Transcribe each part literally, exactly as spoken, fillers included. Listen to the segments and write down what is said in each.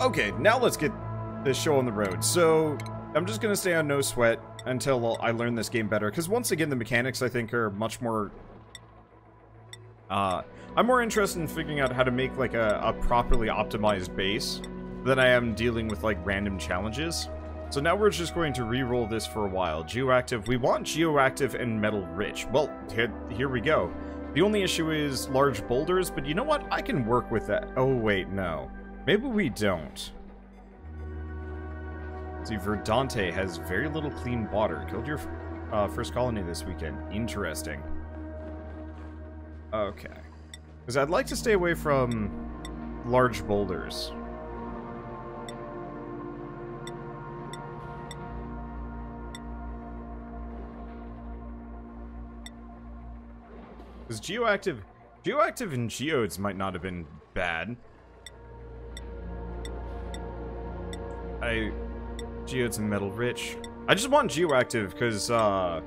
Okay, now let's get this show on the road. So I'm just gonna stay on no sweat until I learn this game better, because once again the mechanics I think are much more uh I'm more interested in figuring out how to make like a, a properly optimized base than I am dealing with like random challenges. So now we're just going to re-roll this for a while. Geoactive, we want geoactive and metal rich. Well, here, here we go. The only issue is large boulders, but you know what? I can work with that. Oh wait, no. Maybe we don't. See, Verdante has very little clean water. Killed your uh, first colony this weekend. Interesting. Okay. Because I'd like to stay away from large boulders. Because geoactive, geoactive and geodes might not have been bad. I... Geodes and metal rich. I just want geoactive because, uh...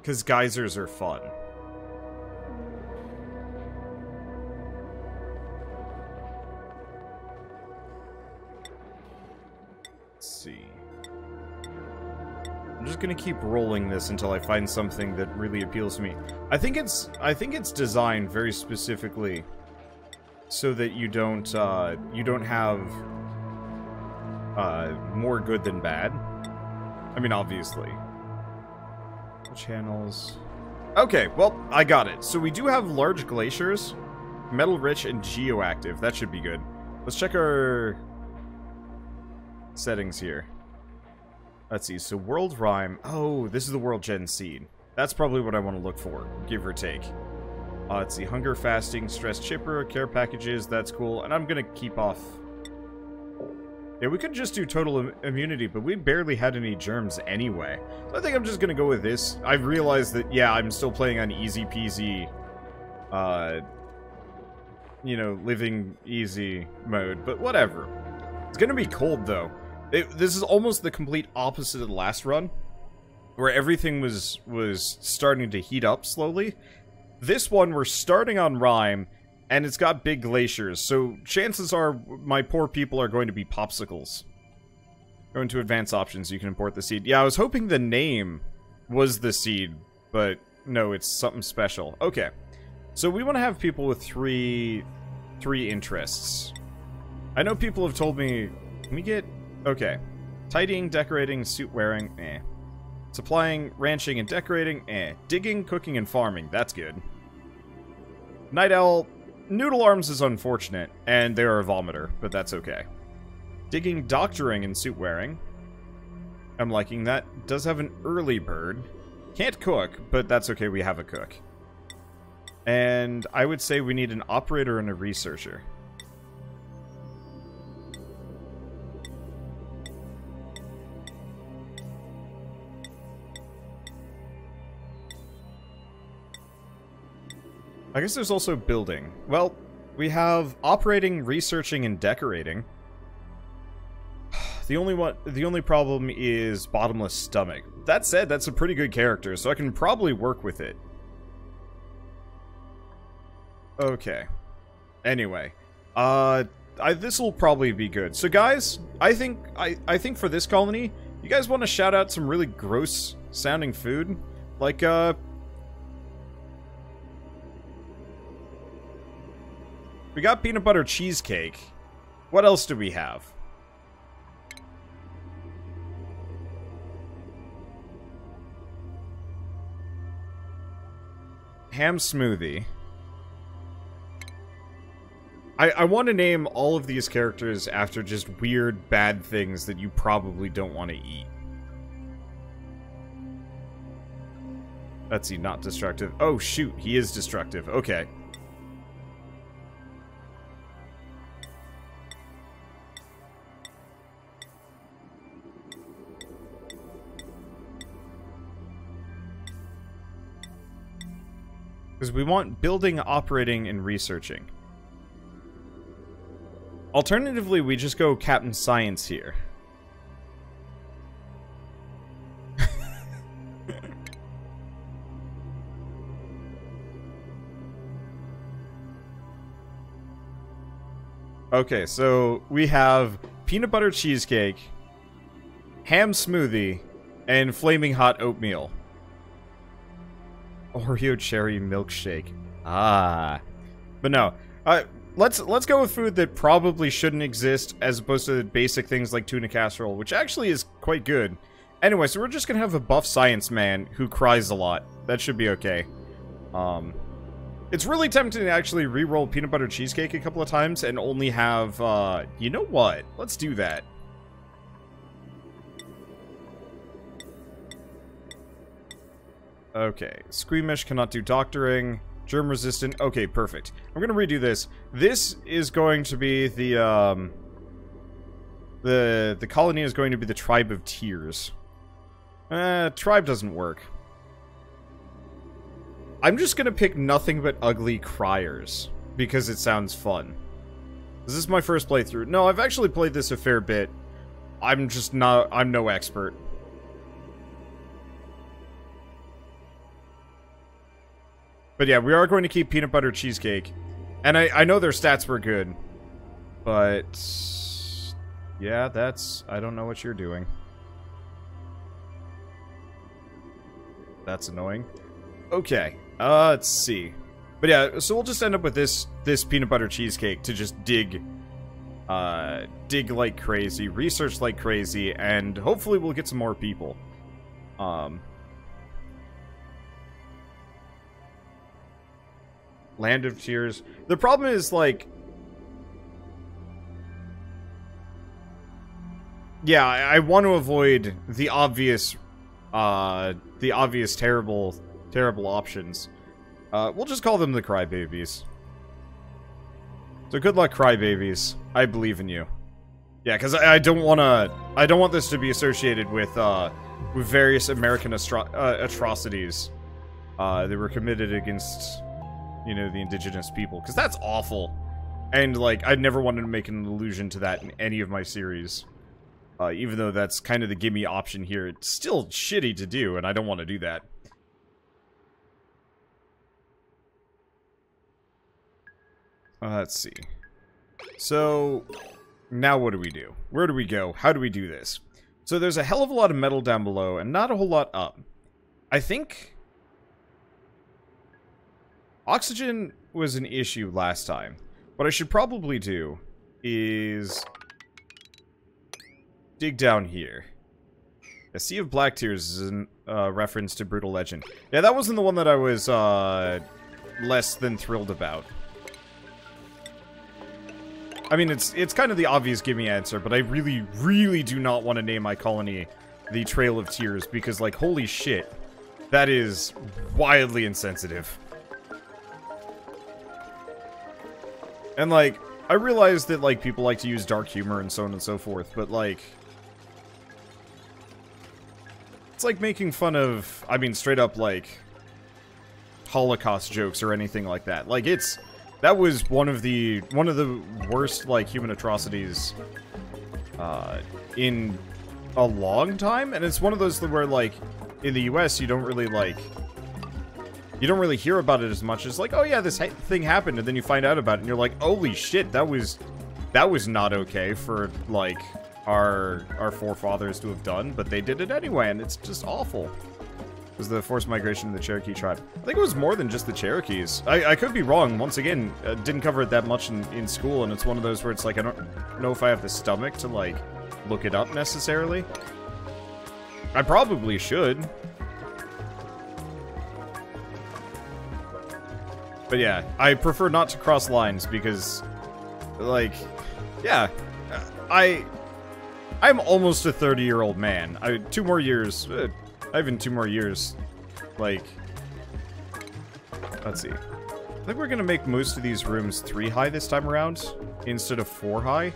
because geysers are fun. Let's see. I'm just gonna keep rolling this until I find something that really appeals to me. I think it's, I think it's designed very specifically so that you don't, uh, you don't have... Uh, more good than bad. I mean, obviously. Channels. Okay, well, I got it. So we do have large glaciers, metal rich, and geoactive. That should be good. Let's check our settings here. Let's see. So world rhyme. Oh, this is the world gen seed. That's probably what I want to look for, give or take. Uh, let's see. Hunger, fasting, stress, chipper, care packages. That's cool. And I'm gonna keep off. Yeah, we could just do total im- immunity, but we barely had any germs anyway. So I think I'm just gonna go with this. I've realized that, yeah, I'm still playing on easy peasy, uh, you know, living easy mode, but whatever. It's gonna be cold, though. It, this is almost the complete opposite of the last run, where everything was, was starting to heat up slowly. This one, we're starting on Rhyme, and it's got big glaciers, so chances are my poor people are going to be popsicles. Going to advanced options, you can import the seed. Yeah, I was hoping the name was the seed, but no, it's something special. Okay, so we want to have people with three, three interests. I know people have told me, can we get, okay. Tidying, decorating, suit wearing, eh. Supplying, ranching, and decorating, eh. Digging, cooking, and farming, that's good. Night Owl... Noodle Arms is unfortunate, and they are a vomiter, but that's okay. Digging, doctoring, and suit wearing. I'm liking that. Does have an early bird. Can't cook, but that's okay, we have a cook. And I would say we need an operator and a researcher. I guess there's also building. Well, we have operating, researching, and decorating. The only one, the only problem is bottomless stomach. That said, that's a pretty good character, so I can probably work with it. Okay. Anyway, uh, this will probably be good. So, guys, I think I I think for this colony, you guys want to shout out some really gross-sounding food, like uh. We got peanut butter cheesecake. What else do we have? Ham smoothie. I, I want to name all of these characters after just weird, bad things that you probably don't want to eat. Let's see, not destructive. Oh, shoot, he is destructive. Okay. Because we want building, operating, and researching. Alternatively, we just go Captain Science here. Okay, so we have peanut butter cheesecake, ham smoothie, and flaming hot oatmeal. Oreo cherry milkshake. Ah. But no. Uh, let's let's go with food that probably shouldn't exist, as opposed to basic things like tuna casserole, which actually is quite good. Anyway, so we're just gonna have a buff science man who cries a lot. That should be okay. Um, it's really tempting to actually re-roll peanut butter cheesecake a couple of times and only have, uh, you know what? Let's do that. Okay, squeamish, cannot do doctoring, germ resistant, okay, perfect. I'm gonna redo this. This is going to be the, um... The, the colony is going to be the Tribe of Tears. Uh, tribe doesn't work. I'm just gonna pick nothing but ugly criers, because it sounds fun. Is this my first playthrough? No, I've actually played this a fair bit. I'm just not- I'm no expert. But yeah, we are going to keep peanut butter cheesecake. And I, I know their stats were good. But... yeah, that's... I don't know what you're doing. That's annoying. Okay. Uh, let's see. But yeah, so we'll just end up with this this peanut butter cheesecake to just dig... Uh, dig like crazy, research like crazy, and hopefully we'll get some more people. Um... Land of Tears. The problem is, like... yeah, I, I want to avoid the obvious... Uh, the obvious terrible, terrible options. Uh, we'll just call them the Crybabies. So good luck, Crybabies. I believe in you. Yeah, because I, I don't want to... I don't want this to be associated with, uh... with various American astro uh, atrocities. Uh, that were committed against... you know, the indigenous people, because that's awful. And, like, I never wanted to make an allusion to that in any of my series. Uh, even though that's kind of the gimme option here, it's still shitty to do, and I don't want to do that. Uh, let's see. So, now what do we do? Where do we go? How do we do this? So there's a hell of a lot of metal down below, and not a whole lot up. I think... oxygen was an issue last time. What I should probably do is dig down here. A Sea of Black Tears is a uh, reference to Brutal Legend. Yeah, that wasn't the one that I was uh, less than thrilled about. I mean, it's it's kind of the obvious gimme answer, but I really, really do not want to name my colony the Trail of Tears because, like, holy shit, that is wildly insensitive. And, like, I realize that, like, people like to use dark humor and so on and so forth, but, like... it's like making fun of, I mean, straight up, like, Holocaust jokes or anything like that. Like, it's... that was one of the... one of the worst, like, human atrocities uh, in a long time. And it's one of those where, like, in the U S, you don't really, like... you don't really hear about it as much as, like, oh yeah, this ha thing happened, and then you find out about it, and you're like, holy shit, that was, that was not okay for, like, our, our forefathers to have done, but they did it anyway, and it's just awful. It was the forced migration of the Cherokee tribe. I think it was more than just the Cherokees. I, I could be wrong, once again, I didn't cover it that much in, in school, and it's one of those where it's like, I don't know if I have the stomach to, like, look it up necessarily. I probably should. But yeah, I prefer not to cross lines because, like, yeah, I, I'm almost a thirty-year-old man. I two more years, uh, I have in two more years, like, let's see. I think we're gonna make most of these rooms three high this time around instead of four high.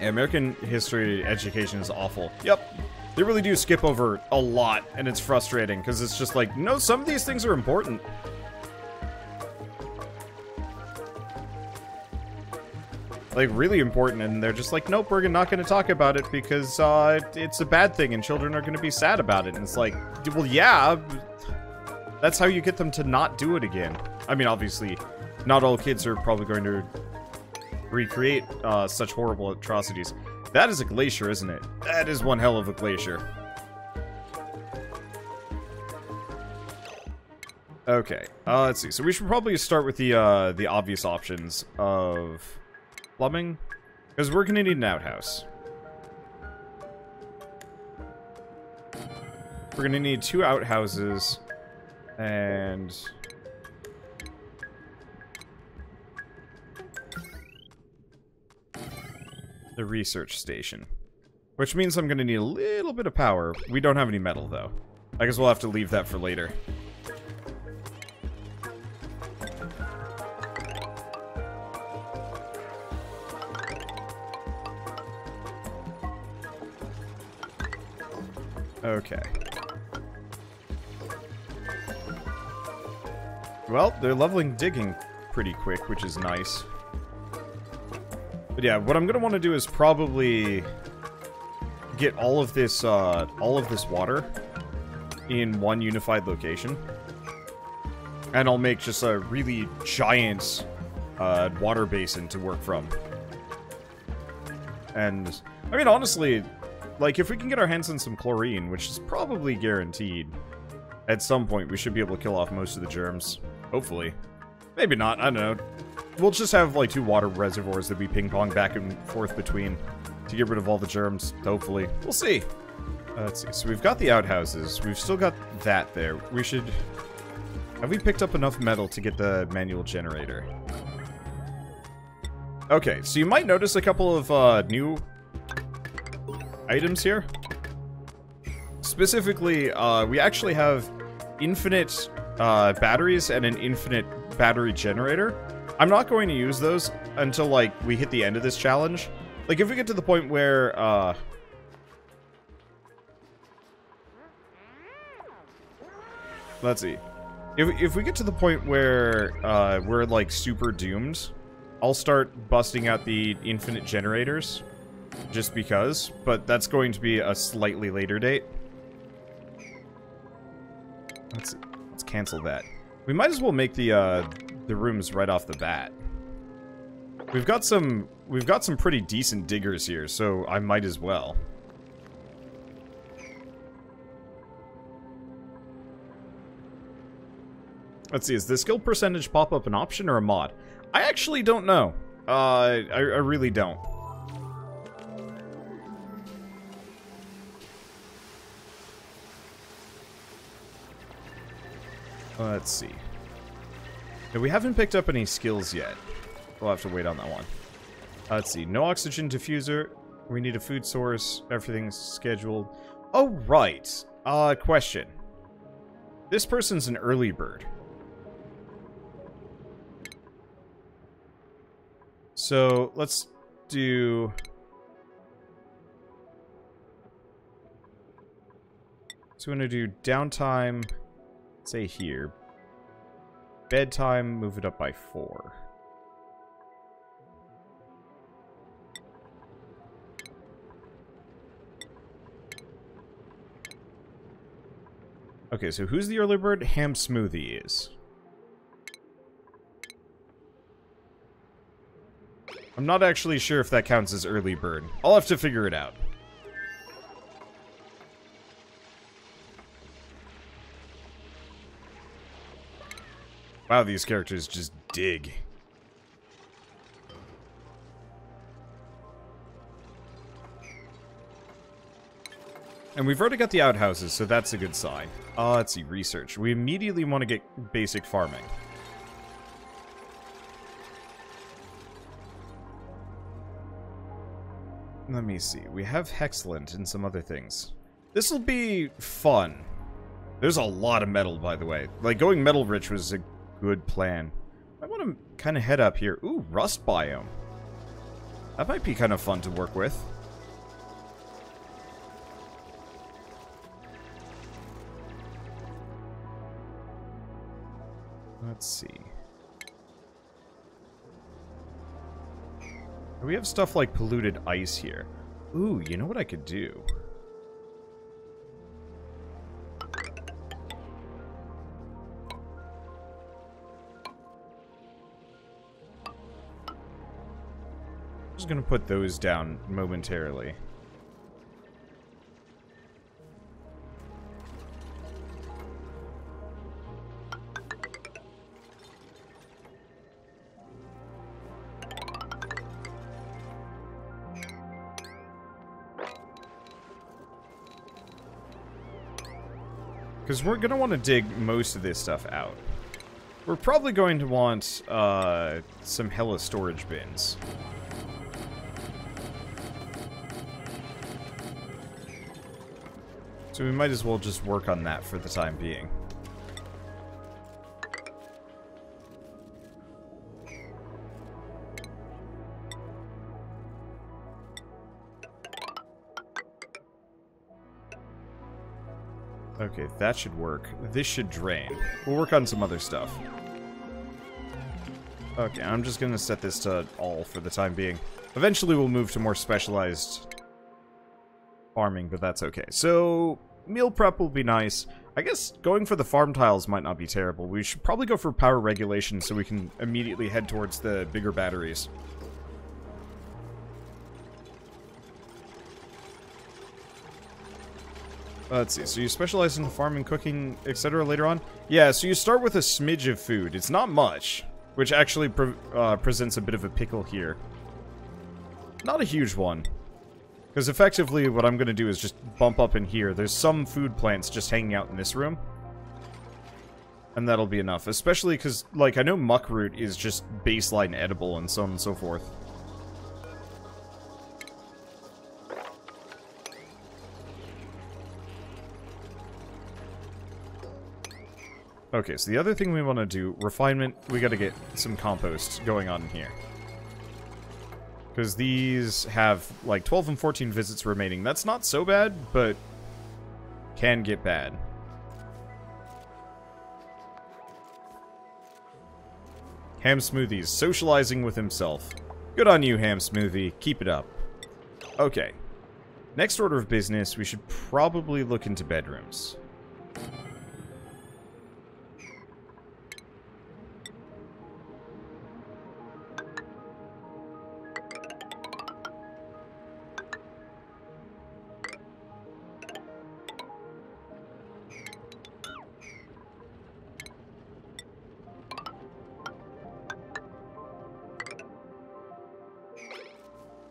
American history education is awful. Yep. They really do skip over a lot, and it's frustrating, because it's just like, no, some of these things are important. like really important, and they're just like, nope, we're not going to talk about it because uh, it, it's a bad thing and children are going to be sad about it. And it's like, well, yeah, that's how you get them to not do it again. I mean, obviously, not all kids are probably going to recreate uh, such horrible atrocities. That is a glacier, isn't it? That is one hell of a glacier. Okay, uh, let's see. So we should probably start with the uh, the obvious options of plumbing, because we're gonna need an outhouse. We're gonna need two outhouses, and the research station, which means I'm gonna need a little bit of power. We don't have any metal though. I guess we'll have to leave that for later. Okay. Well, they're leveling digging pretty quick, which is nice. But yeah, what I'm gonna want to do is probably get all of this, uh, all of this water in one unified location, and I'll make just a really giant uh, water basin to work from. And I mean, honestly, like, if we can get our hands on some chlorine, which is probably guaranteed, at some point we should be able to kill off most of the germs. Hopefully. Maybe not, I don't know. We'll just have, like, two water reservoirs that we ping-pong back and forth between to get rid of all the germs, hopefully. We'll see. Uh, let's see. So we've got the outhouses. We've still got that there. We should... Have we picked up enough metal to get the manual generator? Okay, so you might notice a couple of uh, new... items here. Specifically, uh, we actually have infinite uh, batteries and an infinite battery generator. I'm not going to use those until, like, we hit the end of this challenge. Like, if we get to the point where, uh... let's see. If, if we get to the point where uh, we're, like, super doomed, I'll start busting out the infinite generators. Just because, but that's going to be a slightly later date. Let's let's cancel that. We might as well make the uh, the rooms right off the bat. We've got some we've got some pretty decent diggers here, so I might as well. Let's see, is the skill percentage pop-up an option or a mod? I actually don't know. Uh, I I really don't. Let's see. Now, we haven't picked up any skills yet. We'll have to wait on that one. Uh, let's see. No oxygen diffuser. We need a food source. Everything's scheduled. Oh, right. Uh, question. This person's an early bird. So, let's do... So, we're going to do downtime... Say here. Bedtime, move it up by four. Okay, so who's the early bird? Ham Smoothie is. I'm not actually sure if that counts as early bird. I'll have to figure it out. Wow, these characters just dig. And we've already got the outhouses, so that's a good sign. Uh, let's see, research. We immediately want to get basic farming. Let me see. We have Hexland and some other things. This will be fun. There's a lot of metal, by the way. Like, going metal rich was a good plan. I want to kind of head up here. Ooh, rust biome. That might be kind of fun to work with. Let's see. We have stuff like polluted ice here. Ooh, you know what I could do? I'm just gonna put those down momentarily. Because we're going to want to dig most of this stuff out. We're probably going to want uh, some hella storage bins. So we might as well just work on that for the time being. Okay, that should work. This should drain. We'll work on some other stuff. Okay, I'm just gonna set this to all for the time being. Eventually we'll move to more specialized farming, but that's okay. So, meal prep will be nice. I guess going for the farm tiles might not be terrible. We should probably go for power regulation so we can immediately head towards the bigger batteries. Let's see, so you specialize in farming, cooking, et cetera later on? Yeah, so you start with a smidge of food. It's not much, which actually pre uh, presents a bit of a pickle here. Not a huge one. Because effectively what I'm going to do is just bump up in here. There's some food plants just hanging out in this room. And that'll be enough. Especially because, like, I know muckroot is just baseline edible and so on and so forth. Okay, so the other thing we want to do, refinement, we got to get some compost going on in here. Because these have, like, twelve and fourteen visits remaining. That's not so bad, but can get bad. Ham Smoothie's socializing with himself. Good on you, Ham Smoothie. Keep it up. Okay. Next order of business, we should probably look into bedrooms.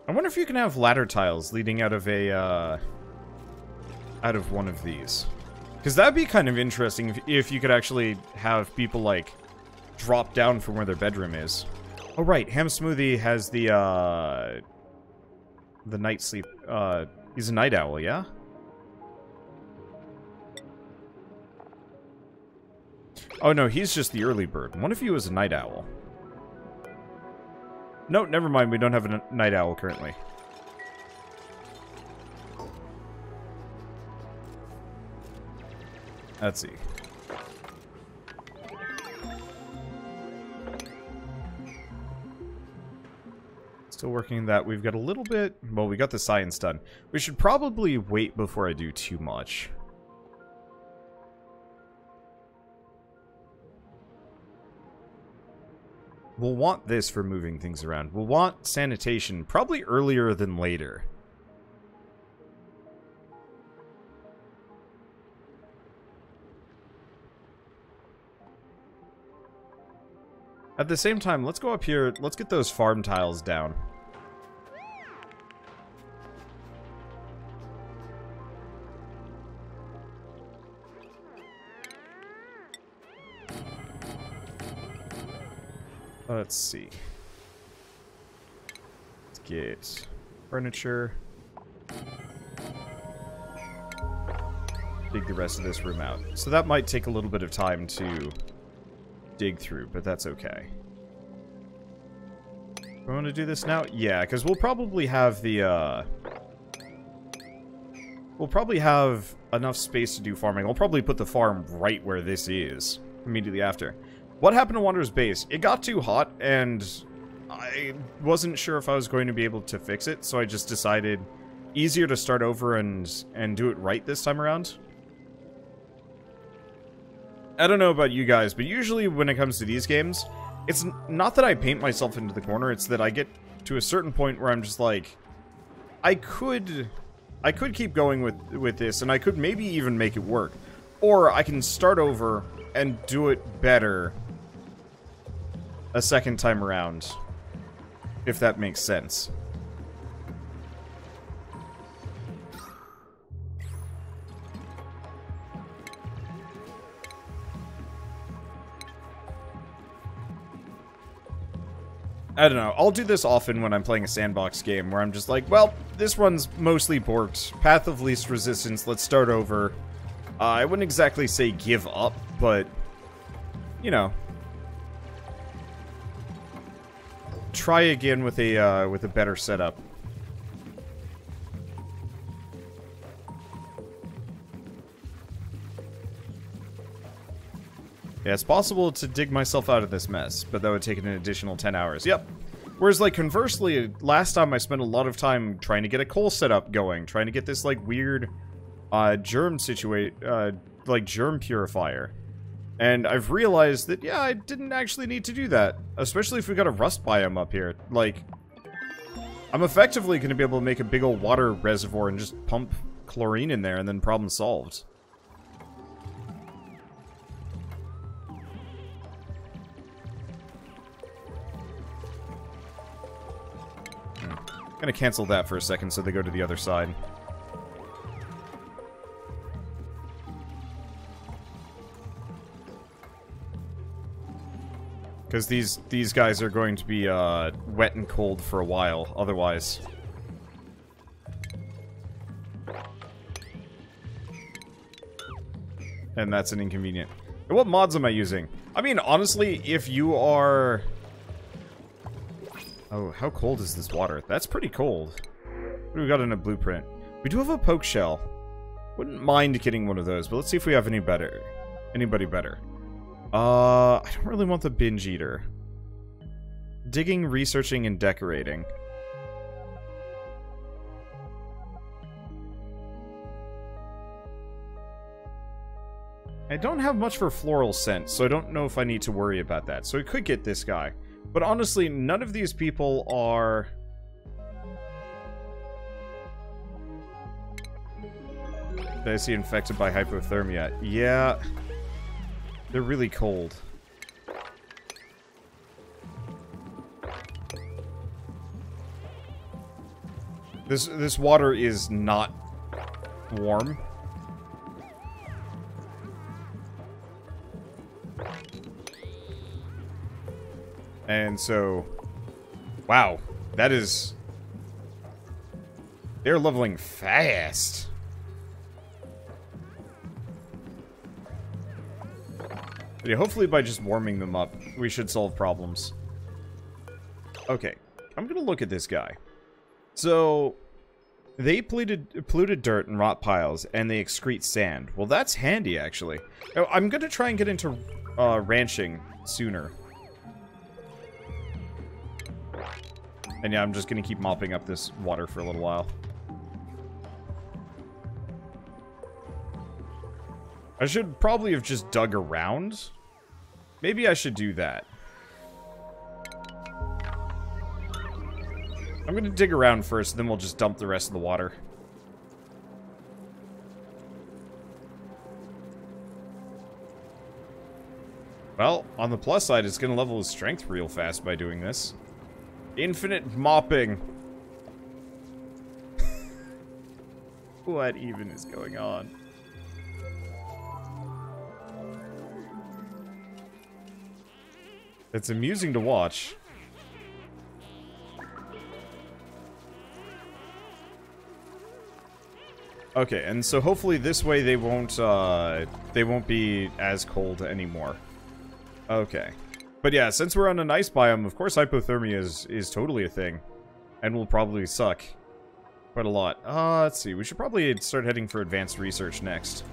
I wonder if you can have ladder tiles leading out of a, uh, out of one of these. Because that'd be kind of interesting if, if you could actually have people, like, drop down from where their bedroom is. Oh, right. Ham Smoothie has the, uh, the night sleep. Uh, he's a night owl, yeah? Oh, no, he's just the early bird. One of you is a night owl. No, never mind. We don't have a night owl currently. Let's see. Still working that. We've got a little bit. Well, we got the science done. We should probably wait before I do too much. We'll want this for moving things around. We'll want sanitation probably earlier than later. At the same time, let's go up here. Let's get those farm tiles down. Let's see. Let's get furniture. Dig the rest of this room out. So that might take a little bit of time to dig through, but that's okay. We want to do this now? Yeah, because we'll probably have the, uh... we'll probably have enough space to do farming. I'll probably put the farm right where this is, immediately after. What happened to Wanderer's base? It got too hot, and I wasn't sure if I was going to be able to fix it, so I just decided easier to start over and and do it right this time around. I don't know about you guys, but usually when it comes to these games, it's not that I paint myself into the corner, it's that I get to a certain point where I'm just like, I could I could keep going with with this, and I could maybe even make it work. Or I can start over and do it better a second time around, if that makes sense. I don't know, I'll do this often when I'm playing a sandbox game, where I'm just like, well, this one's mostly borked, path of least resistance, let's start over. Uh, I wouldn't exactly say give up, but, you know. Try again with a, uh, with a better setup. Yeah, it's possible to dig myself out of this mess, but that would take an additional ten hours. Yep. Whereas, like, conversely, last time I spent a lot of time trying to get a coal setup going, trying to get this, like, weird, uh, germ situation, uh, like, germ purifier. And I've realized that, yeah, I didn't actually need to do that. Especially if we got a rust biome up here. Like, I'm effectively going to be able to make a big old water reservoir and just pump chlorine in there, and then problem solved. Gonna cancel that for a second so they go to the other side. Because these these guys are going to be uh, wet and cold for a while, otherwise. And that's an inconvenient. And what mods am I using? I mean, honestly, if you are... Oh, how cold is this water? That's pretty cold. What do we got in a blueprint? We do have a poke shell. Wouldn't mind getting one of those, but let's see if we have any better. Anybody better? Uh, I don't really want the binge eater. Digging, researching, and decorating. I don't have much for floral scent, so I don't know if I need to worry about that. So I could get this guy. But honestly, none of these people are... Did I see infected by hypothermia? Yeah. They're really cold. This, this water is not warm. And so, wow, that is, they're leveling fast. But yeah, hopefully by just warming them up, we should solve problems. Okay, I'm gonna look at this guy. So, they polluted, polluted dirt and rot piles, and they excrete sand. Well, that's handy, actually. Now, I'm gonna try and get into uh, ranching sooner. And yeah, I'm just gonna keep mopping up this water for a little while. I should probably have just dug around. Maybe I should do that. I'm gonna dig around first, then we'll just dump the rest of the water. Well, on the plus side, it's gonna level his strength real fast by doing this. Infinite mopping. What even is going on? It's amusing to watch. Okay, and so hopefully this way they won't uh they won't be as cold anymore. Okay. But yeah, since we're on an ice biome, of course hypothermia is, is totally a thing. And will probably suck. Quite a lot. Uh, let's see, we should probably start heading for advanced research next.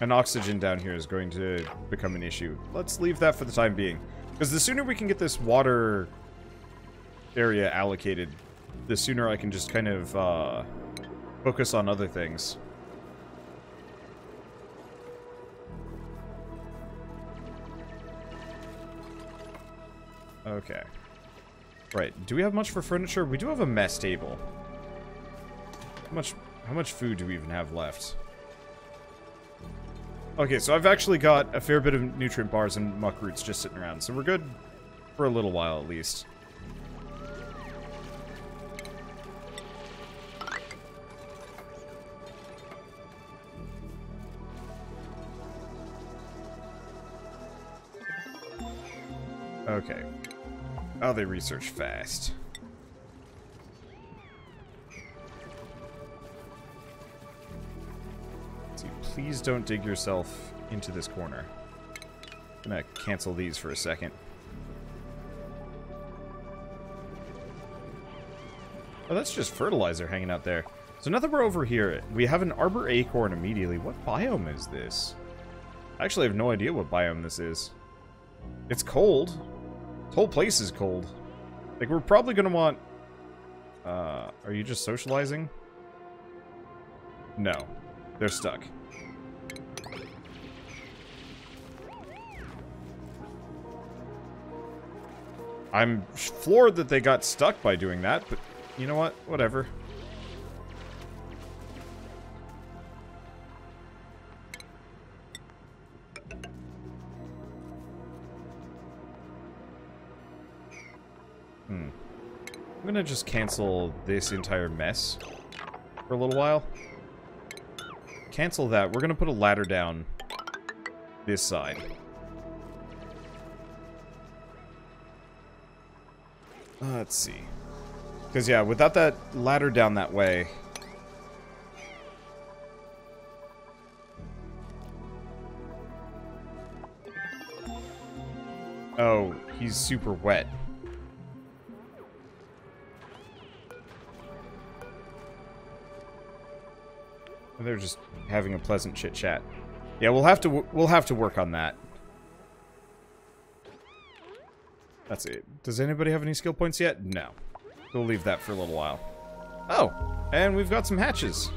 And oxygen down here is going to become an issue. Let's leave that for the time being. Because the sooner we can get this water area allocated, the sooner I can just kind of uh, focus on other things. Okay. Right. Do we have much for furniture? We do have a mess table. How much, how much food do we even have left? Okay, so I've actually got a fair bit of nutrient bars and muck roots just sitting around, so we're good for a little while at least. Okay. Oh, they research fast. Please don't dig yourself into this corner. I'm gonna cancel these for a second. Oh, that's just fertilizer hanging out there. So now that we're over here, we have an arbor acorn immediately. What biome is this? I actually have no idea what biome this is. It's cold. This whole place is cold. Like, we're probably gonna want... Uh, are you just socializing? No. They're stuck. I'm floored that they got stuck by doing that, but you know what? Whatever. Hmm. I'm gonna just cancel this entire mess for a little while. Cancel that. We're gonna put a ladder down this side. Uh, let's see. Because, yeah, without that ladder down that way... Oh, he's super wet. And they're just having a pleasant chit-chat. Yeah, we'll have to w we'll have to work on that. That's it. Does anybody have any skill points yet? No. We'll leave that for a little while. Oh, and we've got some hatches.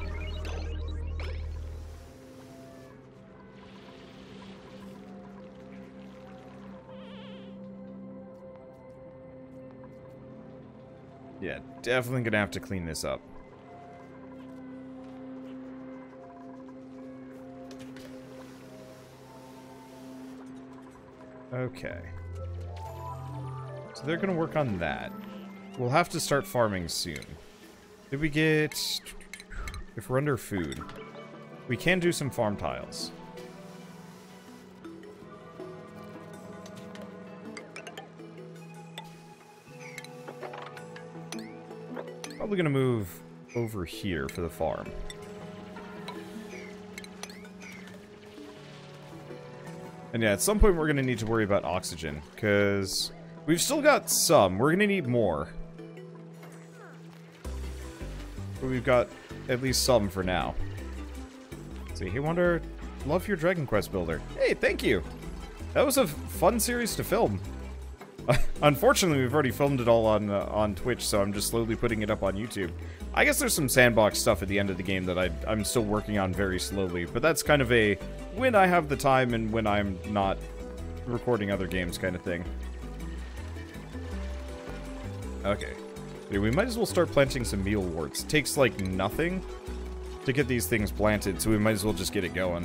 Yeah, definitely gonna have to clean this up. Okay. They're gonna work on that. We'll have to start farming soon. Did we get... If we're under food, we can do some farm tiles. Probably gonna move over here for the farm. And yeah, at some point we're gonna need to worry about oxygen, because... We've still got some. We're gonna need more. But we've got at least some for now. See, Hey Wonder, love your Dragon Quest builder. Hey, thank you! That was a fun series to film. Unfortunately, we've already filmed it all on, uh, on Twitch, so I'm just slowly putting it up on YouTube. I guess there's some sandbox stuff at the end of the game that I, I'm still working on very slowly, but that's kind of a when I have the time and when I'm not recording other games kind of thing. Okay. We might as well start planting some mealworts. It takes, like, nothing to get these things planted, so we might as well just get it going.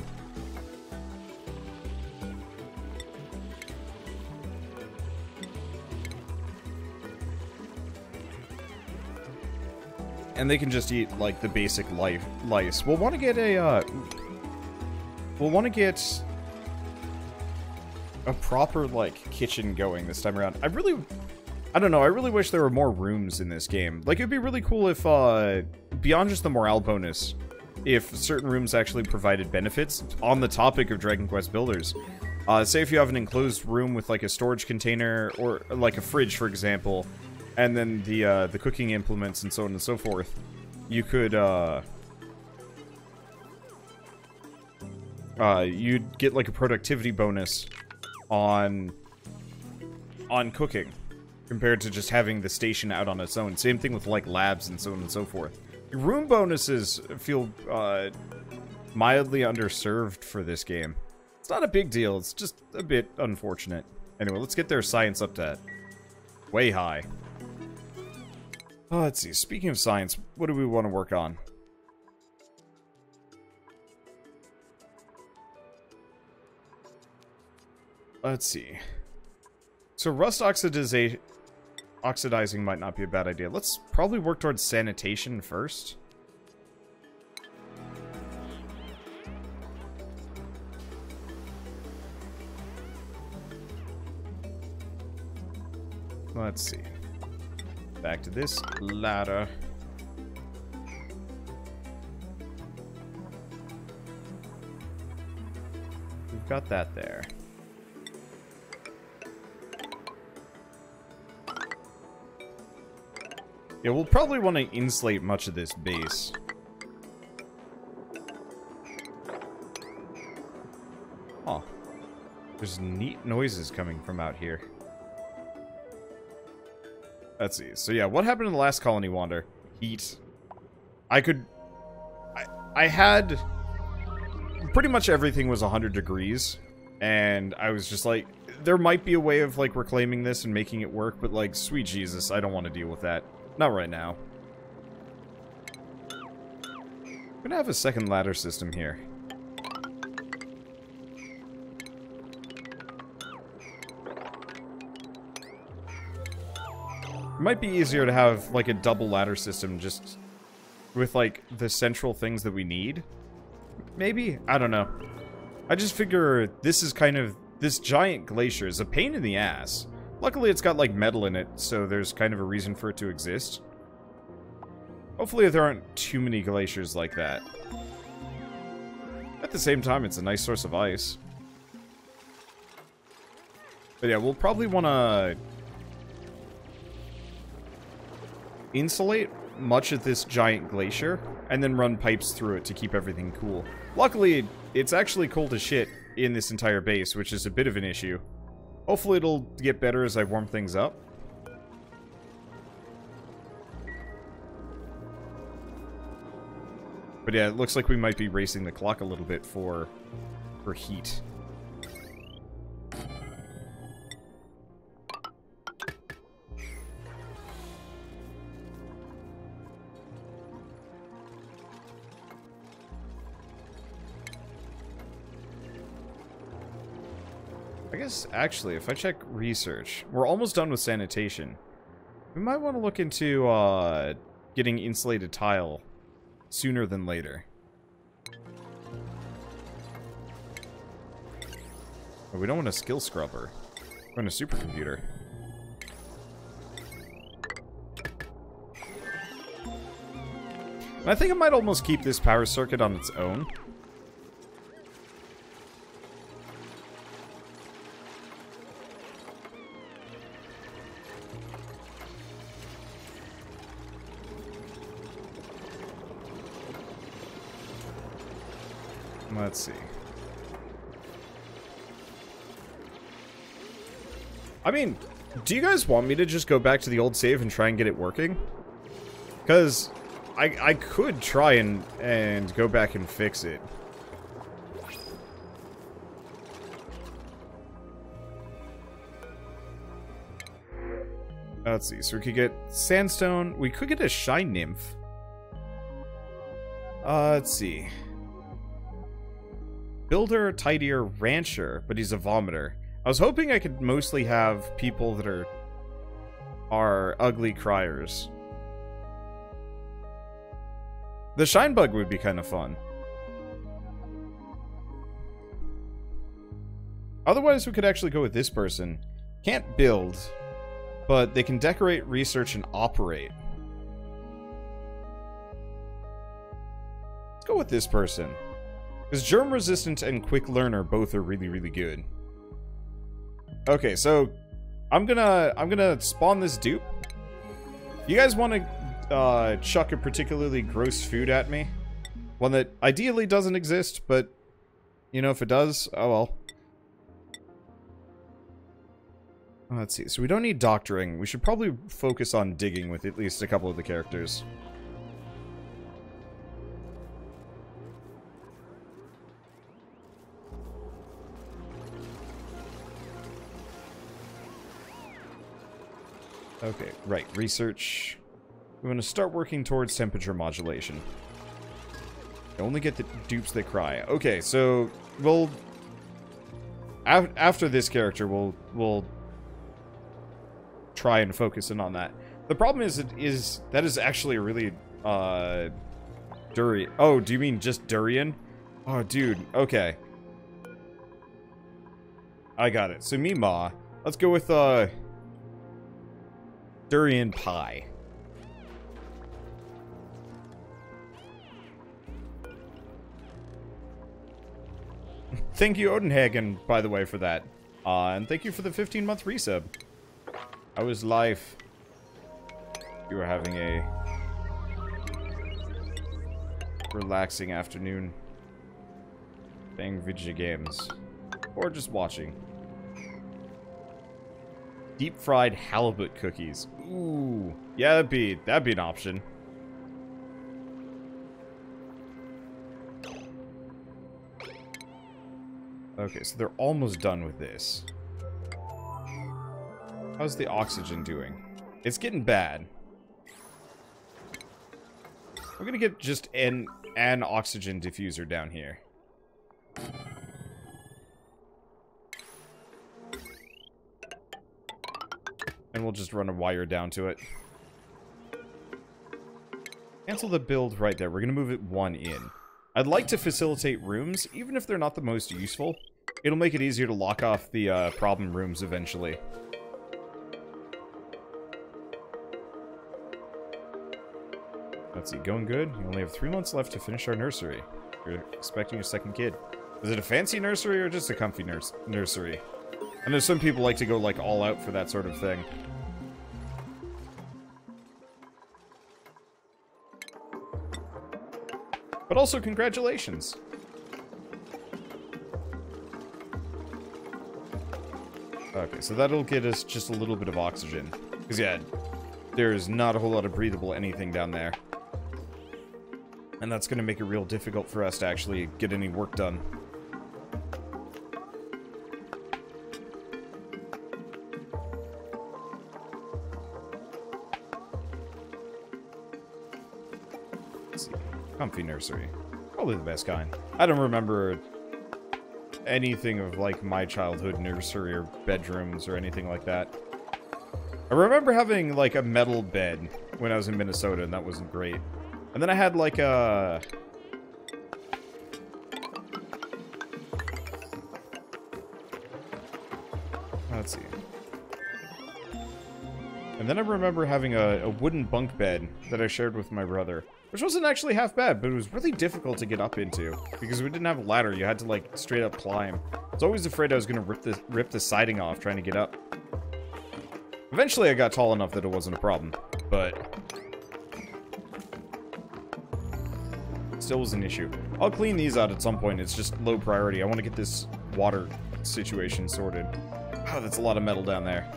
And they can just eat, like, the basic life lice. We'll want to get a, uh... We'll want to get... a proper, like, kitchen going this time around. I really... I don't know, I really wish there were more rooms in this game. Like, it'd be really cool if, uh, beyond just the morale bonus, if certain rooms actually provided benefits. On the topic of Dragon Quest builders, uh, say if you have an enclosed room with, like, a storage container, or, like, a fridge, for example, and then the, uh, the cooking implements and so on and so forth, you could, uh... uh, you'd get like a productivity bonus on on cooking compared to just having the station out on its own. Same thing with like labs and so on and so forth. Your room bonuses feel uh, mildly underserved for this game. It's not a big deal, it's just a bit unfortunate. Anyway, let's get their science up to way high. Oh, let's see, speaking of science, what do we want to work on? Let's see. So rust oxidization, oxidizing might not be a bad idea. Let's probably work towards sanitation first. Let's see. Back to this ladder. We've got that there. Yeah, we'll probably want to insulate much of this base. Oh, there's neat noises coming from out here. Let's see. So yeah, what happened in the last colony, Wander? Heat. I could... I, I had... Pretty much everything was one hundred degrees. And I was just like, there might be a way of, like, reclaiming this and making it work. But, like, sweet Jesus, I don't want to deal with that. Not right now. I'm gonna have a second ladder system here. It might be easier to have, like, a double ladder system just with, like, the central things that we need. Maybe? I don't know. I just figure this is kind of... This giant glacier is a pain in the ass. Luckily, it's got, like, metal in it, so there's kind of a reason for it to exist. Hopefully there aren't too many glaciers like that. At the same time, it's a nice source of ice. But yeah, we'll probably want to... insulate much of this giant glacier and then run pipes through it to keep everything cool. Luckily, it's actually cold as shit in this entire base, which is a bit of an issue. Hopefully it'll get better as I warm things up. But yeah, it looks like we might be racing the clock a little bit for for heat. Actually, if I check research, we're almost done with sanitation. We might want to look into uh, getting insulated tile sooner than later. But we don't want a skill scrubber. We want a supercomputer. And I think I might almost keep this power circuit on its own. Let's see. I mean, do you guys want me to just go back to the old save and try and get it working? Because I, I could try and, and go back and fix it. Let's see. So we could get sandstone. We could get a shy nymph. Uh, let's see. Builder, tidier, rancher, but he's a vomiter. I was hoping I could mostly have people that are are ugly criers. The shine bug would be kind of fun. Otherwise, we could actually go with this person. Can't build, but they can decorate, research, and operate. Let's go with this person. Because germ resistant and quick learner both are really, really good. Okay, so I'm gonna I'm gonna spawn this dupe. You guys want to uh, chuck a particularly gross food at me, one that ideally doesn't exist, but You know, if it does, oh well. Let's see. So we don't need doctoring. We should probably focus on digging with at least a couple of the characters. Okay, right. Research. We want to start working towards temperature modulation. I only get the dupes that cry. Okay, so we'll... Af after this character, we'll... we'll try and focus in on that. The problem is, it is that is actually a really uh, durian. Oh, do you mean just durian? Oh, dude. Okay, I got it. So Meemaw, let's go with uh, durian pie. Thank you, Odenhagen, by the way, for that, uh, and thank you for the fifteen month resub. How is life? You are having a relaxing afternoon playing video games or just watching. Deep fried halibut cookies. Ooh, yeah, that'd be that'd be an option. Okay, so they're almost done with this. How's the oxygen doing? It's getting bad. We're gonna get just an, an oxygen diffuser down here. And we'll just run a wire down to it. Cancel the build right there. We're gonna move it one in. I'd like to facilitate rooms, even if they're not the most useful. It'll make it easier to lock off the uh, problem rooms eventually. Let's see, going good? We only have three months left to finish our nursery. You're expecting your second kid. Is it a fancy nursery or just a comfy nurse nursery? I know some people like to go like all out for that sort of thing. But also, congratulations! Okay, so that'll get us just a little bit of oxygen. Because yeah, there's not a whole lot of breathable anything down there. And that's going to make it real difficult for us to actually get any work done. Let's see. Comfy nursery. Probably the best kind. I don't remember anything of, like, my childhood nursery or bedrooms or anything like that. I remember having, like, a metal bed when I was in Minnesota, and that wasn't great. And then I had like a... Let's see. And then I remember having a, a wooden bunk bed that I shared with my brother. Which wasn't actually half bad, but it was really difficult to get up into. Because we didn't have a ladder, you had to like straight up climb. I was always afraid I was gonna rip the, rip the siding off trying to get up. Eventually I got tall enough that it wasn't a problem, but... still was an issue. I'll clean these out at some point. It's just low priority. I want to get this water situation sorted. Oh, that's a lot of metal down there.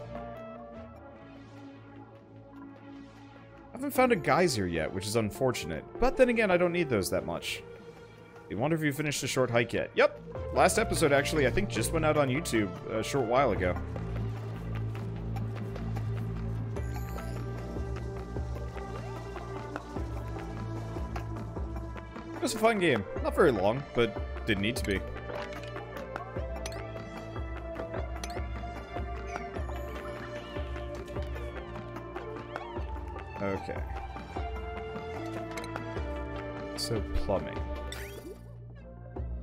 I haven't found a geyser yet, which is unfortunate. But then again, I don't need those that much. I wonder if you finished a short hike yet. Yep. Last episode, actually, I think just went out on YouTube a short while ago. It was a fun game. Not very long, but didn't need to be. Okay. So, plumbing.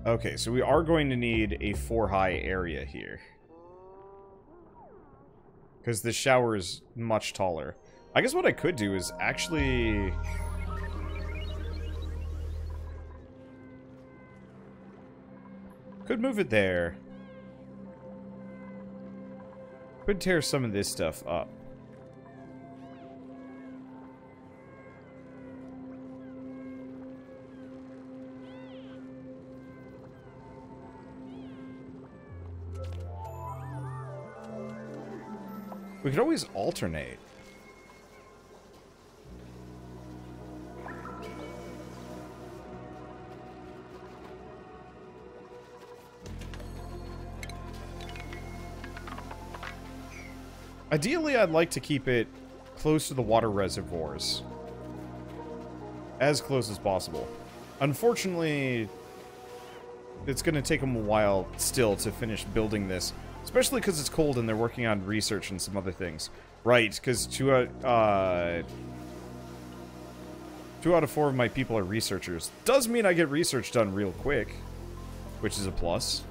Okay, so we are going to need a four high area here. Because the shower is much taller. I guess what I could do is actually... could move it there. Could tear some of this stuff up. We could always alternate. Ideally, I'd like to keep it close to the water reservoirs. As close as possible. Unfortunately, it's going to take them a while still to finish building this. Especially because it's cold and they're working on research and some other things. Right, because two, uh, uh, two out of four of my people are researchers. Does mean I get research done real quick, which is a plus.